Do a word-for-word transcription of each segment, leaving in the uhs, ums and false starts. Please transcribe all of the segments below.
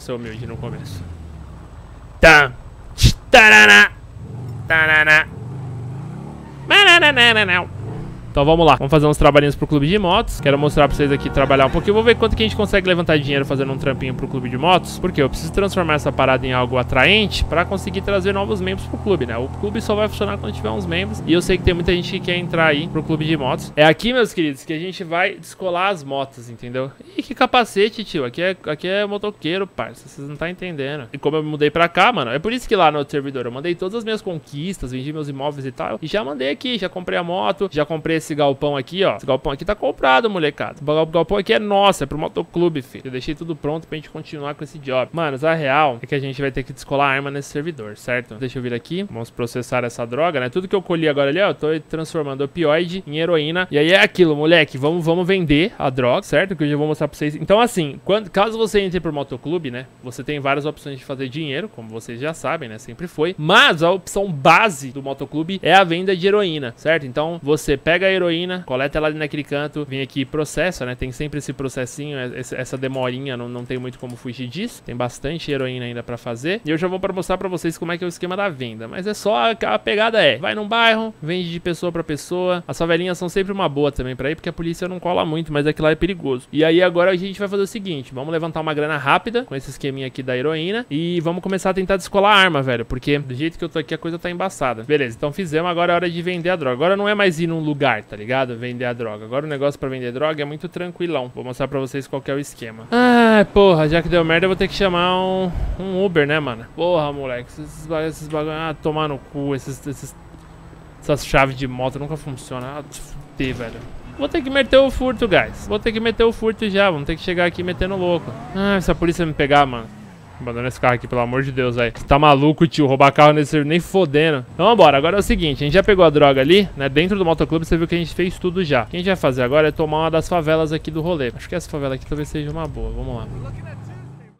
vamos ser humildes no começo. Tá. Tarana. Tarana. Então vamos lá, vamos fazer uns trabalhinhos pro clube de motos. Quero mostrar pra vocês aqui trabalhar um pouquinho. Vou ver quanto que a gente consegue levantar dinheiro fazendo um trampinho pro clube de motos. Porque eu preciso transformar essa parada em algo atraente pra conseguir trazer novos membros pro clube, né? O clube só vai funcionar quando tiver uns membros. E eu sei que tem muita gente que quer entrar aí pro clube de motos. É aqui, meus queridos, que a gente vai descolar as motos, entendeu? Ih, que capacete, tio. Aqui é, aqui é motoqueiro, parça. Vocês não tá entendendo. E como eu me mudei pra cá, mano, é por isso que lá no outro servidor eu mandei todas as minhas conquistas, vendi meus imóveis e tal. E já mandei aqui, já comprei a moto, já comprei esse galpão aqui, ó. Esse galpão aqui tá comprado, molecada. O galpão aqui é nosso, é pro motoclube, filho. Eu deixei tudo pronto pra gente continuar com esse job. Mano, a real é que a gente vai ter que descolar a arma nesse servidor, certo? Deixa eu vir aqui. Vamos processar essa droga, né? Tudo que eu colhi agora ali, ó, eu tô transformando opioide em heroína. E aí é aquilo, moleque. Vamos, vamos vender a droga, certo? Que eu já vou mostrar pra vocês. Então, assim, quando, caso você entre pro motoclube, né? Você tem várias opções de fazer dinheiro, como vocês já sabem, né? Sempre foi. Mas a opção base do motoclube é a venda de heroína, certo? Então, você pega a heroína, coleta ela ali naquele canto, vem aqui e processa, né? Tem sempre esse processinho, essa demorinha, não, não tem muito como fugir disso. Tem bastante heroína ainda pra fazer. E eu já vou pra mostrar pra vocês como é que é o esquema da venda. Mas é só, a pegada é, vai num bairro, vende de pessoa pra pessoa. As favelinhas são sempre uma boa também pra ir, porque a polícia não cola muito, mas aquilo lá é perigoso. E aí agora a gente vai fazer o seguinte, vamos levantar uma grana rápida com esse esqueminha aqui da heroína e vamos começar a tentar descolar a arma, velho, porque do jeito que eu tô aqui a coisa tá embaçada. Beleza, então fizemos, agora é hora de vender a droga. Agora não é mais ir num lugar, tá ligado? Vender a droga. Agora o negócio pra vender droga é muito tranquilão. Vou mostrar pra vocês qual que é o esquema. Ah, porra, já que deu merda, eu vou ter que chamar um, um Uber, né, mano? Porra, moleque, esses bagulhos, esses bagulho, ah, tomar no cu, esses, esses, essas chaves de moto nunca funcionam. Ah, fudei, velho. Vou ter que meter o furto, guys. Vou ter que meter o furto já, vamos ter que chegar aqui metendo louco. Ah, se a polícia me pegar, mano. Abandona esse carro aqui, pelo amor de Deus, aí. Você tá maluco, tio? Roubar carro nesse servidor, nem fodendo. Então, vambora. Agora é o seguinte, a gente já pegou a droga ali, né? Dentro do motoclube, você viu que a gente fez tudo já. O que a gente vai fazer agora é tomar uma das favelas aqui do rolê. Acho que essa favela aqui talvez seja uma boa. Vamos lá.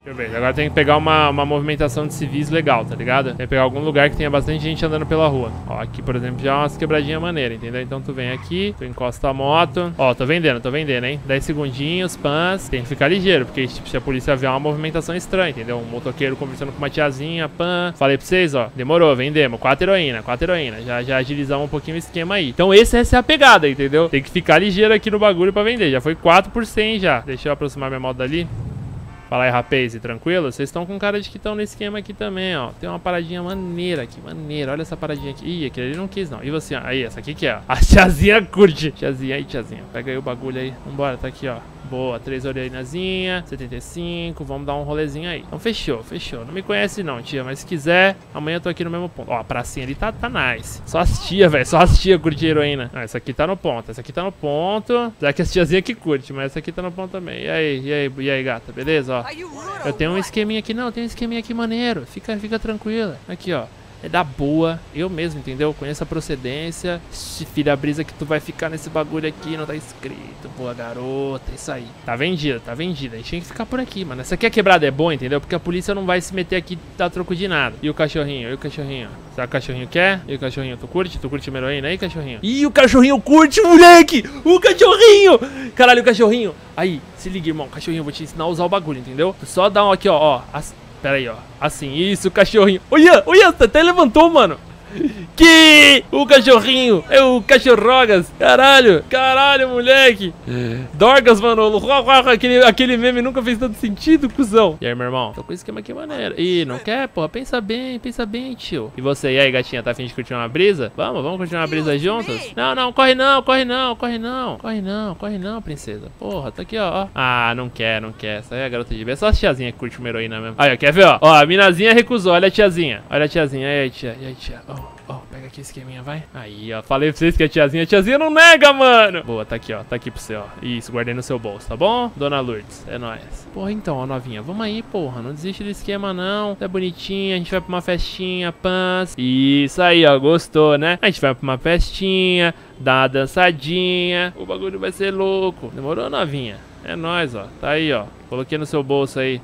Deixa eu ver. Agora tem que pegar uma, uma movimentação de civis legal, tá ligado? Tem que pegar algum lugar que tenha bastante gente andando pela rua. Ó, aqui, por exemplo, já é umas quebradinhas maneiras, entendeu? Então tu vem aqui, tu encosta a moto. Ó, tô vendendo, tô vendendo, hein? dez segundinhos, pans. Tem que ficar ligeiro, porque tipo, se a polícia vier uma movimentação estranha, entendeu? Um motoqueiro conversando com uma tiazinha, pan. Falei pra vocês, ó. Demorou, vendemos. Quatro heroína, quatro heroína. Já, já agilizamos um pouquinho o esquema aí. Então esse, essa é a pegada, entendeu? Tem que ficar ligeiro aqui no bagulho pra vender. Já foi quatro por cem já. Deixa eu aproximar minha moto dali. Fala aí, rapaz, e tranquilo? Vocês estão com cara de que estão no esquema aqui também, ó. Tem uma paradinha maneira aqui, maneira. Olha essa paradinha aqui. Ih, aquele ali não quis, não. E você, ó. Aí, essa aqui que é, ó. A tiazinha curte. Tiazinha, aí, tiazinha. Pega aí o bagulho aí. Vambora, tá aqui, ó. Boa, três orelhazinha, setenta e cinco. Vamos dar um rolezinho aí. Então, fechou, fechou. Não me conhece não, tia, mas se quiser, amanhã eu tô aqui no mesmo ponto. Ó, a pracinha ali tá, tá nice. Só as tia, velho. Só as tia curte heroína. Ah, essa aqui tá no ponto. Essa aqui tá no ponto. Já que as tiazinha que curte, mas essa aqui tá no ponto também. E aí, e aí, e aí, gata? Beleza, ó. Eu tenho um esqueminha aqui, não, tem um esqueminha aqui maneiro. Fica, fica tranquila. Aqui, ó. É da boa, eu mesmo, entendeu? Conheço a procedência. Ixi, filha, brisa que tu vai ficar nesse bagulho aqui, não tá escrito. Boa, garota, isso aí. Tá vendida, tá vendida. A gente tem que ficar por aqui, mano. Essa aqui é quebrada, é boa, entendeu? Porque a polícia não vai se meter aqui e dar troco de nada. E o cachorrinho, e o cachorrinho? Será que o cachorrinho quer? E o cachorrinho, tu curte? Tu curte a heroína aí, cachorrinho? Ih, o cachorrinho curte, moleque! O cachorrinho! Caralho, o cachorrinho! Aí, se liga, irmão. Cachorrinho, eu vou te ensinar a usar o bagulho, entendeu? Tu só dá um aqui, ó, ó. As... Pera aí, ó. Assim, isso, cachorrinho. Olha, olha, até levantou, mano. Que o cachorrinho é o cachorrogas. Caralho, caralho, moleque. Dorgas, mano. Aquele, aquele meme nunca fez tanto sentido, cuzão. E aí, meu irmão? Tô com esse esquema aqui maneiro. Ih, não quer, porra? Pensa bem, pensa bem, tio. E você, e aí, gatinha? Tá afim de curtir uma brisa? Vamos, vamos curtir uma brisa juntos? Não, não, corre não, corre não, corre não. Corre não, corre não, princesa. Porra, tá aqui, ó. Ah, não quer, não quer. Essa aí é a garota de B. É só a tiazinha que curte uma heroína mesmo. Aí, ó, quer ver, ó? Ó, a minazinha recusou. Olha a tiazinha. Olha a tiazinha. E aí, tia? E aí, tia? Oh. Oh, pega aqui esse esqueminha, vai. Aí, ó, falei pra vocês que a tiazinha, a tiazinha não nega, mano. Boa, tá aqui, ó, tá aqui pra você, ó. Isso, guardei no seu bolso, tá bom? Dona Lourdes, é nóis. Porra, então, ó, novinha, vamos aí, porra, não desiste do esquema, não. Tá bonitinha, a gente vai pra uma festinha, pans. Isso aí, ó, gostou, né? A gente vai pra uma festinha, dá uma dançadinha. O bagulho vai ser louco. Demorou, novinha? É nóis, ó, tá aí, ó. Coloquei no seu bolso aí,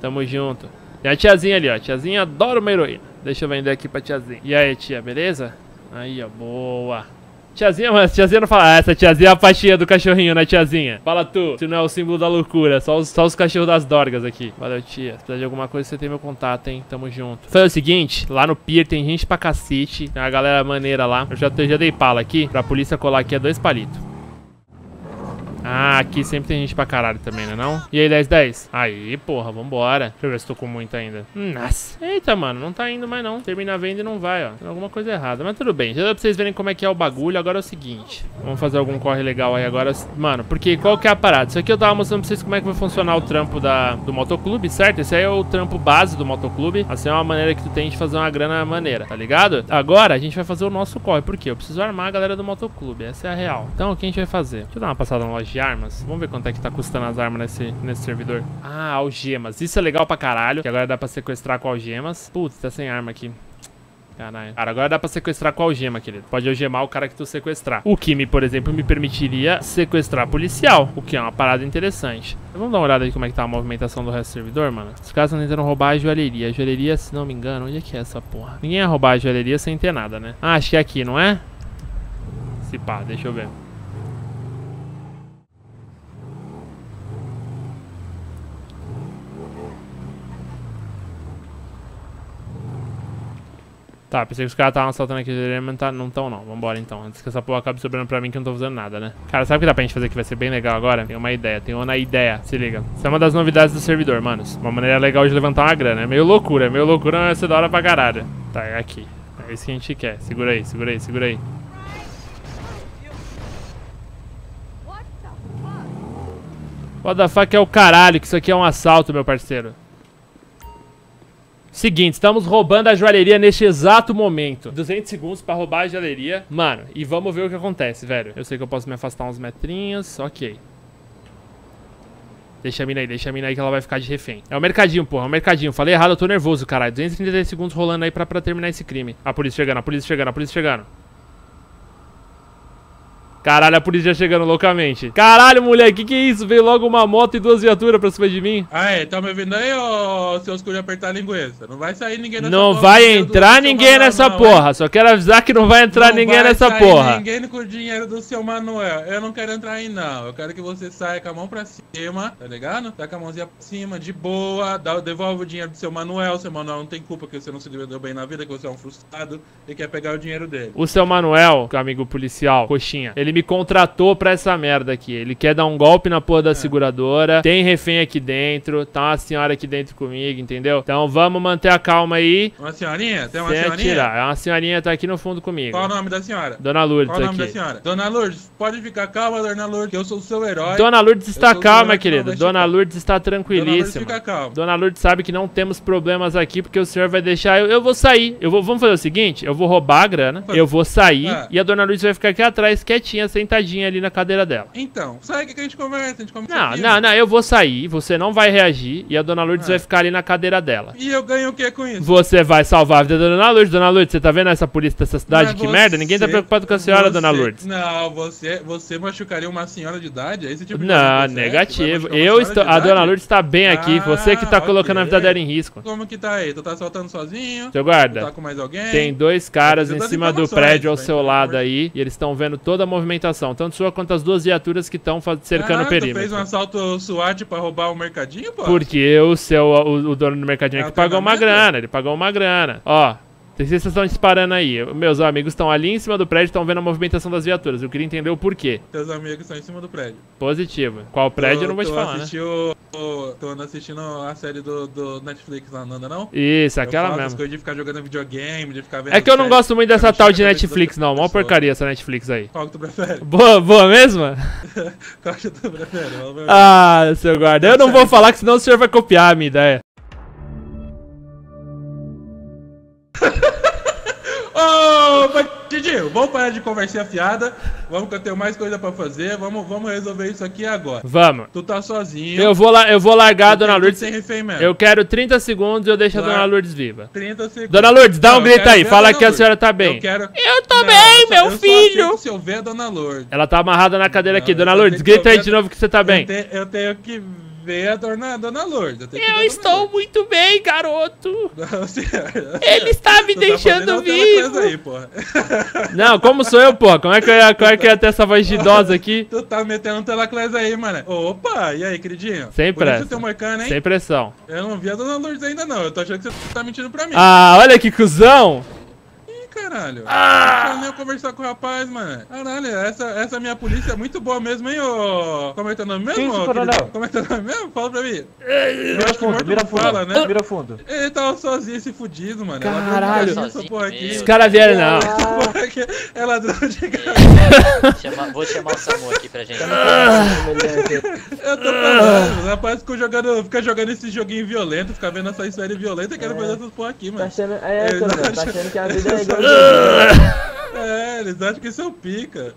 tamo junto. Tem a tiazinha ali, ó, a tiazinha adora uma heroína. Deixa eu vender aqui pra tiazinha. E aí, tia, beleza? Aí, ó, boa. Tiazinha, mas tiazinha não fala. Ah, essa tiazinha é a pastinha do cachorrinho, né, tiazinha? Fala tu, isso não é o símbolo da loucura. Só os, só os cachorros das dorgas aqui. Valeu, tia. Se precisar de alguma coisa, você tem meu contato, hein? Tamo junto. Faz o seguinte, lá no pier tem gente pra cacete. Tem uma galera maneira lá. Eu já, eu já dei pala aqui. Pra polícia colar aqui é dois palitos. Ah, aqui sempre tem gente pra caralho também, né não? E aí, dez dez? Aí, porra, vambora. Deixa eu ver se tô com muito ainda. Nossa. Eita, mano, não tá indo mais não. Termina a venda e não vai, ó. Tem alguma coisa errada, mas tudo bem. Já dá pra vocês verem como é que é o bagulho. Agora é o seguinte. Vamos fazer algum corre legal aí agora. Mano, porque qual que é a parada? Isso aqui eu tava mostrando pra vocês como é que vai funcionar o trampo da, do motoclube, certo? Esse aí é o trampo base do motoclube. Assim é uma maneira que tu tem de fazer uma grana maneira, tá ligado? Agora a gente vai fazer o nosso corre. Por quê? Eu preciso armar a galera do motoclube. Essa é a real. Então, o que a gente vai fazer? Deixa eu dar uma passada na loja de armas. Vamos ver quanto é que tá custando as armas nesse, nesse servidor. Ah, algemas. Isso é legal pra caralho, que agora dá pra sequestrar com algemas. Putz, tá sem arma aqui. Caralho. Cara, agora dá pra sequestrar com algema, querido. Pode algemar o cara que tu sequestrar. O Kimi, por exemplo, me permitiria sequestrar policial, o que é uma parada interessante. Vamos dar uma olhada aí como é que tá a movimentação do resto do servidor, mano. Os caras estão tentando roubar a joalheria. A joalheria, se não me engano, onde é que é essa porra? Ninguém ia roubar a joalheria sem ter nada, né? Ah, acho que é aqui, não é? Se pá, deixa eu ver. Tá, pensei que os caras estavam assaltando aqui, mas tá, não estão não. Vambora então. Antes que essa porra acabe sobrando pra mim que eu não tô fazendo nada, né? Cara, sabe o que dá pra gente fazer que vai ser bem legal agora? Tem uma ideia, tem uma ideia. Se liga. Isso é uma das novidades do servidor, manos. Uma maneira legal de levantar uma grana. É meio loucura, é meio loucura, mas vai ser da hora pra caralho. Tá, é aqui. É isso que a gente quer. Segura aí, segura aí, segura aí. What the fuck é o caralho, que isso aqui é um assalto, meu parceiro. Seguinte, estamos roubando a joalheria neste exato momento. duzentos segundos pra roubar a joalheria. Mano, e vamos ver o que acontece, velho. Eu sei que eu posso me afastar uns metrinhos. Ok. Deixa a mina aí, deixa a mina aí que ela vai ficar de refém. É o mercadinho, porra, é o mercadinho. Falei errado, eu tô nervoso, caralho. duzentos e trinta e três segundos rolando aí pra, pra terminar esse crime. A polícia chegando, a polícia chegando, a polícia chegando. Caralho, a polícia já chegando loucamente. Caralho, moleque, que que é isso? Veio logo uma moto e duas viaturas pra cima de mim. Aí, tá me ouvindo aí, ô seu escuro, apertar a linguiça? Não vai sair ninguém nessa porra. Não vai entrar ninguém nessa porra. Só quero avisar que não vai entrar ninguém nessa porra. Não vai ninguém com o dinheiro do seu Manuel. Eu não quero entrar aí, não. Eu quero que você saia com a mão pra cima, tá ligado? Tá com a mãozinha pra cima, de boa. Dá, devolve o dinheiro do seu Manuel. Seu Manuel não tem culpa que você não se deu bem na vida, que você é um frustrado e quer pegar o dinheiro dele. O seu Manuel, amigo policial, coxinha, ele me contratou pra essa merda aqui. Ele quer dar um golpe na porra da é. seguradora. Tem refém aqui dentro. Tá uma senhora aqui dentro comigo, entendeu? Então vamos manter a calma aí. Uma senhorinha? Tem uma Sem senhorinha? Atirar. Uma senhorinha tá aqui no fundo comigo. Qual o nome da senhora? Dona Lourdes. Qual o nome aqui. da senhora? Dona Lourdes, pode ficar calma, Dona Lourdes, que eu sou o seu herói. Dona Lourdes está calma, querido. Dona Lourdes está tranquilíssima. Dona Lourdes fica calma. Dona Lourdes sabe que não temos problemas aqui, porque o senhor vai deixar... Eu, eu vou sair. Eu vou... Vamos fazer o seguinte? Eu vou roubar a grana. Eu vou sair. É. E a Dona Lourdes vai ficar aqui atrás, quietinha, sentadinha ali na cadeira dela. Então, sai que a gente conversa, a gente conversa. Não, aqui, não, não, eu vou sair, você não vai reagir e a Dona Lourdes é. vai ficar ali na cadeira dela. E eu ganho o que com isso? Você vai salvar a vida da Dona Lourdes. Dona Lourdes, você tá vendo essa polícia dessa cidade? Mas que você, merda, ninguém tá preocupado com a senhora, você, Dona Lourdes. Não, você, você machucaria uma senhora de idade? É esse tipo de não, negativo. É, eu estou, a Dona Lourdes tá bem aqui, ah, você que tá okay. colocando a vida dela em risco. Como que tá aí? Tu tá soltando sozinho? Seu guarda, tu tá com mais alguém? Tem dois caras em cima do prédio ao seu lado aí e eles estão vendo toda a movimentação, tanto sua quanto as duas viaturas que estão cercando ah, o perímetro. Fez um assalto SWAT pra roubar o mercadinho, pô? Porque o seu, o, o dono do mercadinho aqui pagou uma grana, ele pagou uma grana. Ó, vocês estão disparando aí. Meus amigos estão ali em cima do prédio, estão vendo a movimentação das viaturas. Eu queria entender o porquê. Teus amigos estão em cima do prédio. Positivo. Qual prédio tô, eu não vou te falar, né? O, tô assistindo a série do, do Netflix lá, não anda não? Isso, aquela mesmo. Essas coisas de ficar jogando videogame, de ficar vendo... É que eu não série, gosto muito dessa tal de Netflix não, mó porcaria essa Netflix aí. Qual que tu prefere? Boa, boa mesmo? Qual que tu prefere? Ah, seu guarda, eu não vou falar que senão o senhor vai copiar a minha ideia. Didinho, vamos parar de conversinha fiada. Vamos que eu tenho mais coisa pra fazer. Vamos, vamos resolver isso aqui agora. Vamos. Tu tá sozinho. Eu vou, la eu vou largar a Dona Lourdes. Sem refém mesmo. Eu quero trinta segundos e eu deixo claro. a Dona Lourdes viva. trinta segundos. Dona Lourdes, dá não, um grito aí. Fala que a senhora tá bem. Eu, quero... eu tô não, bem, eu meu só, filho. Eu se eu ver a Dona Lourdes. Ela tá amarrada na cadeira não, aqui. Dona Lourdes, grita aí de novo que você tá bem. Eu, te eu tenho que ver a dona, a dona Lourdes. Eu, eu estou Lourdes. muito bem, garoto. Não, senhora, ele está me deixando tá vivo. Aí, porra. Não, como sou eu, porra? Como é que eu ia, como é que eu ia ter essa voz de idosa aqui? Tu tá metendo um telaclés aí, mano. Opa, e aí, queridinho? Sem pressa. Você marcando, hein? Sem pressão. Eu não vi a dona Lourdes ainda, não. Eu tô achando que você tá mentindo pra mim. Ah, olha que cuzão. Caralho, ah! Deixa eu nem conversar com o rapaz, mano. Caralho, essa, essa minha polícia é muito boa mesmo, hein, ô... Como é que é o nome mesmo? Isso, coronel? Como é que é o nome mesmo? Fala pra mim. Vira fundo, vira fundo, fala, né? Vira fundo. Ele tava sozinho, esse fudido, mano. Caralho, os caras vieram, não. É ladrão de garoto. Vou chamar o Samu aqui pra gente. Eu tô falando, o rapaz ficou jogando, fica jogando esse joguinho violento, fica vendo essa série violenta e quero fazer essas porra aqui, mano. Tá achando, é, coronel, tá achando que a vida é legal. É, eles acham que isso é um pica.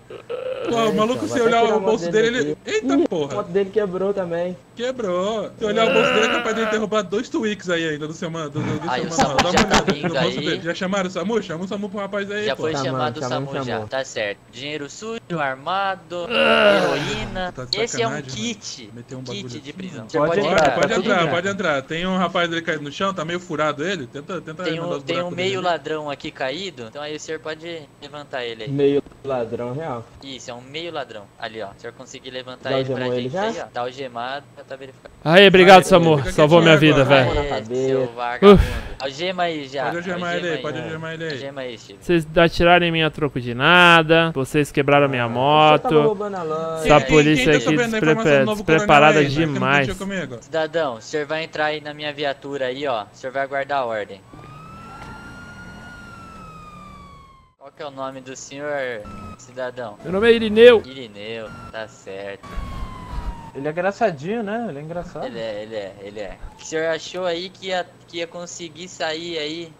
Pô, o maluco, se olhar o bolso dele, ele... Eita porra! A moto dele quebrou também. Quebrou. Se olhar o bolso dele, é capaz de derrubar dois Twix aí ainda do seu mano. Aí o Samu já tá vindo aí. Já chamaram o Samu? Chama o Samu pro rapaz aí, pô. Já foi chamado o Samu já, tá certo. Dinheiro sujo, armado, heroína. Esse é um kit. Kit de prisão. Pode entrar, pode entrar, pode entrar. Tem um rapaz ali caído no chão, tá meio furado ele. Tenta, tenta... Tem um meio ladrão aqui caído, então aí o senhor pode levantar ele aí. Meio ladrão real. Isso, é um meio ladrão. Ali, ó. Se o senhor conseguir levantar ele pra gente já? Aí, ó. Tá algemado, já tá verificado. Aí, obrigado, Samu. Salvou minha vida, velho. Algema aí já. Pode algemar ele aí, pode algemar ele aí. Algema aí, Steve. Vocês atirarem em mim a troco de nada. Vocês quebraram minha moto. Essa polícia aqui despreparada demais. Cidadão, o senhor vai entrar aí na minha viatura aí, ó. O senhor vai aguardar a ordem. Qual que é o nome do senhor, cidadão? Meu nome é Irineu. Irineu, tá certo. Ele é engraçadinho, né? Ele é engraçado. Ele é, ele é, ele é. O senhor achou aí que ia, que ia conseguir sair aí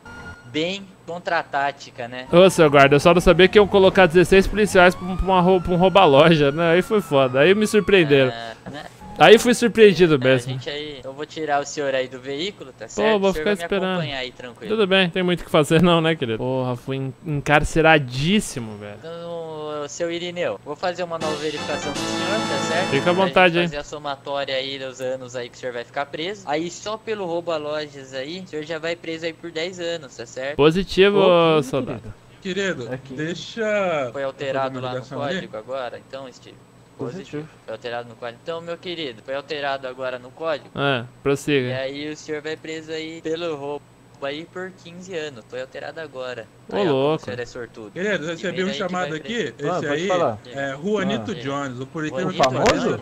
bem contra a tática, né? Ô, seu guarda, eu só não sabia que iam colocar dezesseis policiais pra, uma, pra um rouba-loja, né? Aí foi foda, aí me surpreenderam. Ah, né? Aí fui surpreendido mesmo. É, gente, aí, eu vou tirar o senhor aí do veículo, tá certo? Pô, vou ficar esperando. Aí, tudo bem, tem muito o que fazer não, né, querido? Porra, fui encarceradíssimo, velho. Então, seu Irineu, vou fazer uma nova verificação do senhor, tá certo? Fica à vontade, hein? Fazer a somatória aí dos anos aí que o senhor vai ficar preso. Aí só pelo rouba-lojas aí, o senhor já vai preso aí por dez anos, tá certo? Positivo, oh, soldado. Querido, aqui. Deixa... Foi alterado lá no código agora, então, Steve? Positivo. Foi alterado no código. Então, meu querido, foi alterado agora no código. É, prossiga. E aí o senhor vai preso aí pelo roubo aí por quinze anos. Foi alterado agora. Ô, aí, louco. O senhor é sortudo. Querido, recebi um chamado aqui. Esse ah, aí falar. é Juanito ah. Jones. O porquê famoso?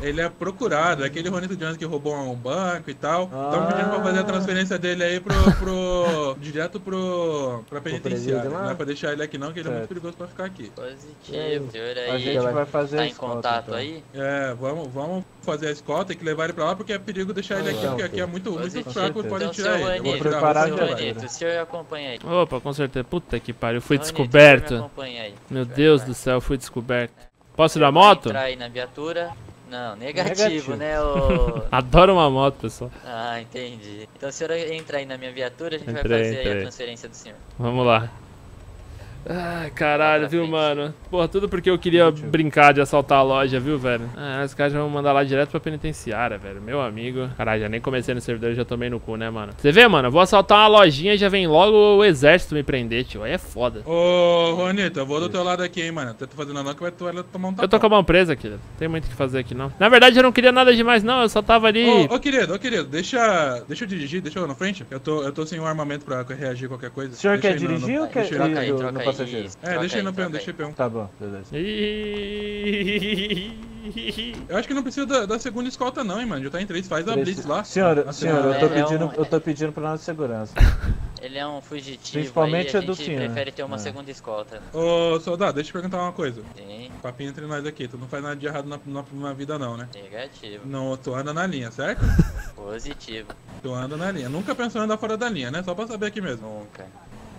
Ele é procurado, é aquele Juanito Jones que roubou um banco e tal. Estamos ah. pedindo pra fazer a transferência dele aí pro... pro direto pro... pra penitenciária. Não é pra deixar ele aqui não, que ele certo. é muito perigoso pra ficar aqui. Positivo. O senhor aí, a gente vai fazer tá em escolta, contato então. aí? É, vamos, vamos fazer a escolta, tem que levar ele pra lá, porque é perigo deixar ele aqui, porque aqui é muito, muito fraco, pode então, tirar ele. Eu vou preparar o Juanito, o senhor acompanha aí. Opa, com certeza. Puta que pariu, fui Juanito, descoberto. Me aí. Meu Deus do céu, fui descoberto. Posso ir na moto? Entrar aí na viatura. Não, negativo, negativo, né, ô... Adoro uma moto, pessoal. Ah, entendi. Então o senhor entra aí na minha viatura, a gente entrei, vai fazer entrei. aí a transferência do senhor. Vamos lá. Ah, caralho, viu, mano? Porra, tudo porque eu queria negativo. brincar de assaltar a loja, viu, velho? Ah, os caras já vão mandar lá direto pra penitenciária, velho. Meu amigo. Caralho, já nem comecei no servidor e já tomei no cu, né, mano? Você vê, mano? Eu vou assaltar uma lojinha e já vem logo o exército me prender, tio. Aí é foda. Ô, Juanito, eu vou do teu lado aqui, hein, mano. Tá fazendo não que vai tomar um tapão. Eu tô com a mão presa, querido. Tem muito o que fazer aqui, não. Na verdade, eu não queria nada demais, não. Eu só tava ali... Ô, ô querido, ô, querido. Deixa... Deixa eu dirigir, deixa eu na frente. Eu tô, eu tô sem um armamento pra reagir a qualquer coisa. O senhor deixa quer dirigir no... ou quer... Troca passageiro. Isso, é, deixa aí no peão, deixa aí peão. Tá bom, beleza. Eu acho que não precisa da, da segunda escolta não, hein, mano. Já tá em três, faz a blitz lá. Senhora, senhora, eu tô pedindo, é um... eu tô pedindo pra nossa segurança. Ele é um fugitivo, principalmente aí, a, a gente prefere ter uma é. segunda escolta. Ô, soldado, deixa eu te perguntar uma coisa. Sim. Papinho entre nós aqui, tu não faz nada de errado na, na, na vida não, né? Negativo. Não, tu anda na linha, certo? Positivo. Tu anda na linha. Nunca pensou em andar fora da linha, né? Só pra saber aqui mesmo. Nunca.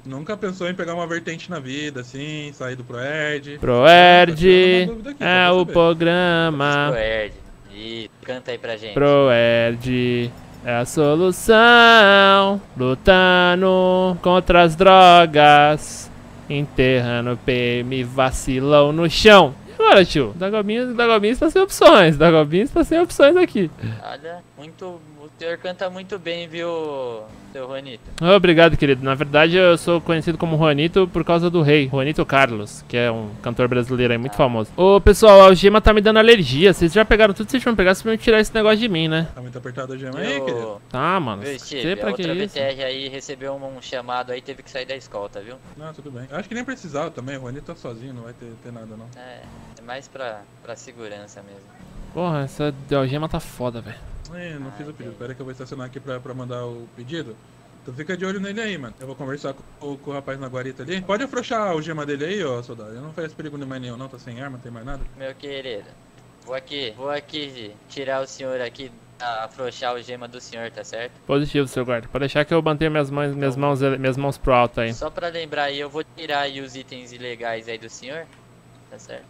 Nunca pensou em pegar uma vertente na vida, assim, sair do Proerd. Proerd é o programa. Proerd. E canta aí pra gente. Proerd é a solução. Lutando contra as drogas. Enterrando P M vacilão no chão. agora, tio? Dagobinho, Dagobinho está sem opções. Dagobinho está sem opções aqui. Olha, muito, o senhor canta muito bem, viu, seu Juanito? Obrigado, querido. Na verdade, eu sou conhecido como Juanito por causa do rei, Juanito Carlos, que é um cantor brasileiro aí muito ah. famoso. Ô, pessoal, a algema tá me dando alergia. Vocês já pegaram tudo que vocês vão pegar, vocês vão tirar esse negócio de mim, né? Tá muito apertado a algema aí, querido? Tá, mano. Viu, Steve, pra a outra B T R aí recebeu um, um chamado aí, teve que sair da escolta, viu? Não, tudo bem. Eu acho que nem precisava também, o Juanito tá sozinho, não vai ter, ter nada, não. É, é mais pra, pra segurança mesmo. Porra, essa algema tá foda, velho. É, não ah, fiz o pedido. Pera que eu vou estacionar aqui pra, pra mandar o pedido. Então fica de olho nele aí, mano. Eu vou conversar com, com o rapaz na guarita ali. Pode afrouxar a algema dele aí, ó, soldado. Eu não faço perigo mais nenhum, não. Tá sem arma, não tem mais nada. Meu querido, vou aqui, vou aqui tirar o senhor aqui, afrouxar a algema do senhor, tá certo? Positivo, seu guarda. Pode deixar que eu mantenho minhas mãos, minhas mãos, minhas mãos pro alto aí. Só pra lembrar aí, eu vou tirar aí os itens ilegais aí do senhor, tá certo?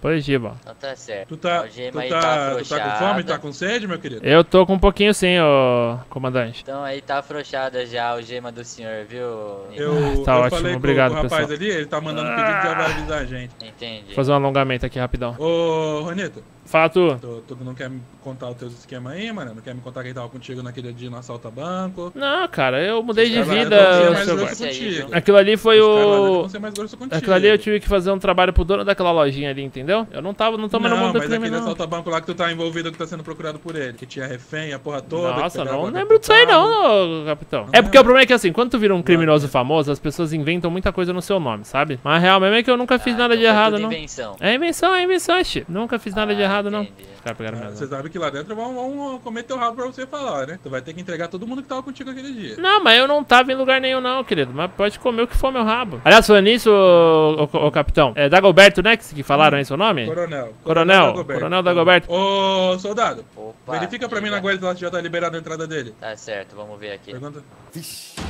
Positivo. Então tá certo. Tu tá, tu tá, tá tu tá com fome? Tá com sede, meu querido? Eu tô com um pouquinho sim, ô comandante. Então aí tá afrouxada já a algema do senhor, viu? Eu, tá eu ótimo, falei obrigado, com o rapaz pessoal ali, ele tá mandando ah. pedido já pra avisar a gente. Entendi. Vou fazer um alongamento aqui rapidão. Ô, Juanito. Fala tu. Tu, tu não quer me contar os teus esquemas aí, mano? Não quer me contar quem tava contigo naquele dia no assalto a banco? Não, cara, eu mudei de vida. Aquilo ali foi o... Aquilo ali eu tive que fazer um trabalho pro dono daquela lojinha ali, entendeu? Eu não tava, não tava no mundo do crime, não. Mas aquele assalto a banco lá que tu tá envolvido, que tá sendo procurado por ele, que tinha refém, a porra toda. Nossa, não lembro disso aí não, capitão. É porque o problema é que assim, quando tu vira um criminoso famoso, as pessoas inventam muita coisa no seu nome, sabe? Mas a real mesmo é que eu nunca fiz nada de errado, não. É invenção. É invenção, é invenção, tipo. Nunca fiz nada de errado. Não. Ah, você sabe que lá dentro vão, vão comer teu rabo pra você falar, né? Tu vai ter que entregar todo mundo que tava contigo aquele dia. Não, mas eu não tava em lugar nenhum não, querido. Mas pode comer o que for meu rabo. Aliás, falando nisso, ô, ô, ô capitão, é Dagoberto, né? Que falaram aí seu nome? Coronel. Coronel. Coronel Dagoberto. Ô, soldado. Opa, verifica pra mim na guarda se já tá liberada a entrada dele. Tá certo, vamos ver aqui. Pergunta. Vixe.